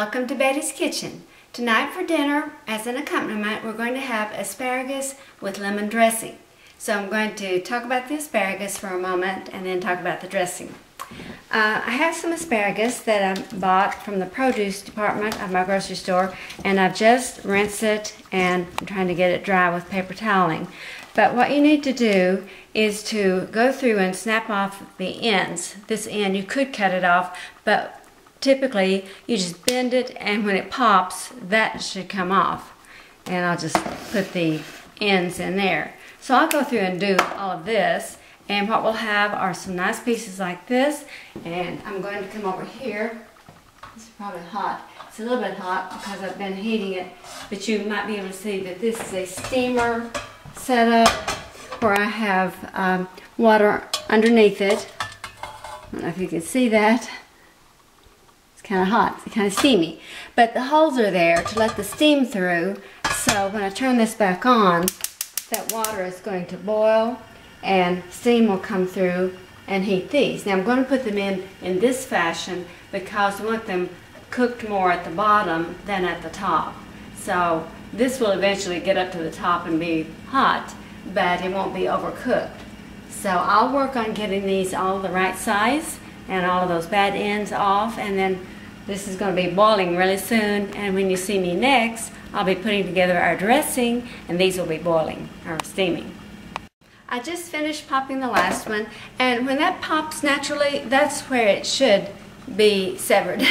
Welcome to Betty's Kitchen. Tonight for dinner, as an accompaniment, we're going to have asparagus with lemon dressing. So I'm going to talk about the asparagus for a moment and then talk about the dressing. I have some asparagus that I bought from the produce department of my grocery store, and I've just rinsed it and I'm trying to get it dry with paper toweling. But what you need to do is to go through and snap off the ends. This end, you could cut it off, but typically, you just bend it, and when it pops, that should come off. And I'll just put the ends in there. So I'll go through and do all of this, and what we'll have are some nice pieces like this. And I'm going to come over here. It's probably hot. It's a little bit hot because I've been heating it, but you might be able to see that this is a steamer setup where I have water underneath it. I don't know if you can see that. Kind of hot, kind of steamy, but the holes are there to let the steam through, so when I turn this back on, that water is going to boil and steam will come through and heat these. Now I'm going to put them in this fashion because I want them cooked more at the bottom than at the top. So this will eventually get up to the top and be hot, but it won't be overcooked. So I'll work on getting these all the right size and all of those bad ends off, and then this is going to be boiling really soon, and when you see me next, I'll be putting together our dressing, and these will be boiling, or steaming. I just finished popping the last one, and when that pops naturally, that's where it should be severed.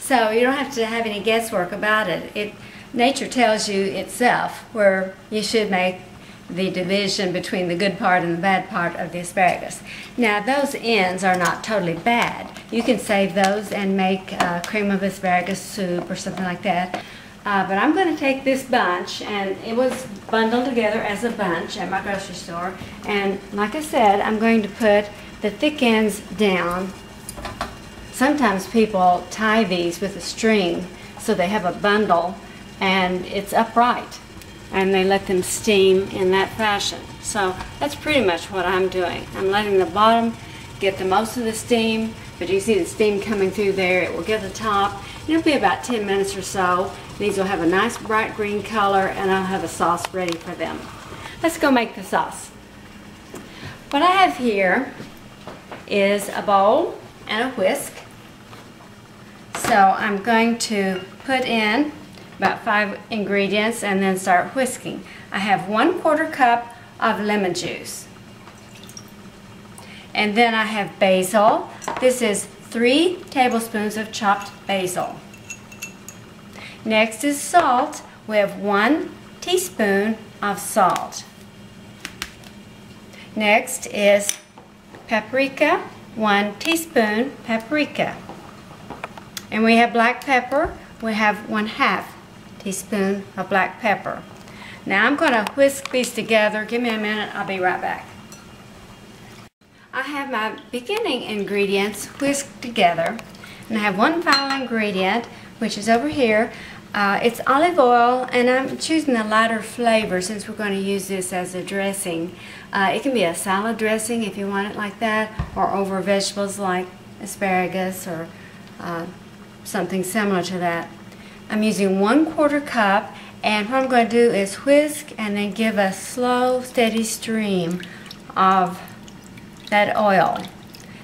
So you don't have to have any guesswork about it. Nature tells you itself where you should make the division between the good part and the bad part of the asparagus. Now those ends are not totally bad. You can save those and make cream of asparagus soup or something like that. But I'm going to take this bunch, and it was bundled together as a bunch at my grocery store. And like I said, I'm going to put the thick ends down. Sometimes people tie these with a string so they have a bundle and it's upright, and they let them steam in that fashion. So that's pretty much what I'm doing. I'm letting the bottom get the most of the steam, but you see the steam coming through there. It will get the top. It'll be about 10 minutes or so. These will have a nice bright green color, and I'll have a sauce ready for them. Let's go make the sauce. What I have here is a bowl and a whisk. So I'm going to put in about 5 ingredients and then start whisking. I have 1/4 cup of lemon juice, and then I have basil. This is 3 tablespoons of chopped basil. Next is salt. We have 1 teaspoon of salt. Next is paprika, 1 teaspoon paprika. And we have black pepper. We have 1/2 teaspoon of black pepper. Now I'm going to whisk these together. Give me a minute, I'll be right back. I have my beginning ingredients whisked together, and I have one final ingredient, which is over here. It's olive oil, and I'm choosing a lighter flavor since we're going to use this as a dressing. It can be a salad dressing if you want it like that, or over vegetables like asparagus or something similar to that. I'm using 1/4 cup, and what I'm going to do is whisk and then give a slow, steady stream of that oil.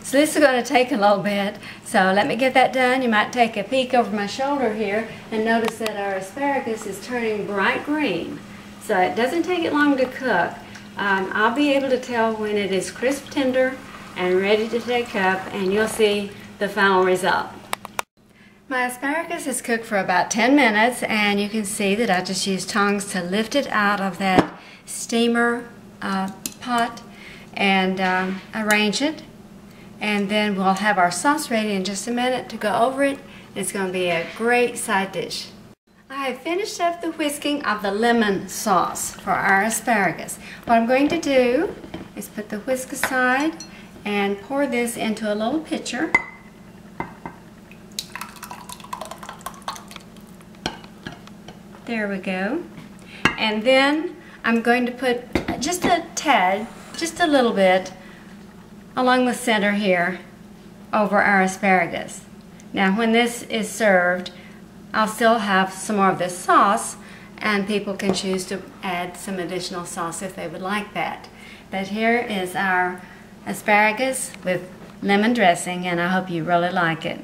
So this is going to take a little bit, so let me get that done. You might take a peek over my shoulder here and notice that our asparagus is turning bright green. So it doesn't take it long to cook. I'll be able to tell when it is crisp, tender, and ready to take up, and you'll see the final result. My asparagus is cooked for about 10 minutes, and you can see that I just used tongs to lift it out of that steamer pot and arrange it. And then we'll have our sauce ready in just a minute to go over it. It's going to be a great side dish. I have finished up the whisking of the lemon sauce for our asparagus. What I'm going to do is put the whisk aside and pour this into a little pitcher. There we go. And then I'm going to put just a tad, just a little bit, along the center here over our asparagus. Now when this is served, I'll still have some more of this sauce, and people can choose to add some additional sauce if they would like that. But here is our asparagus with lemon dressing, and I hope you really like it.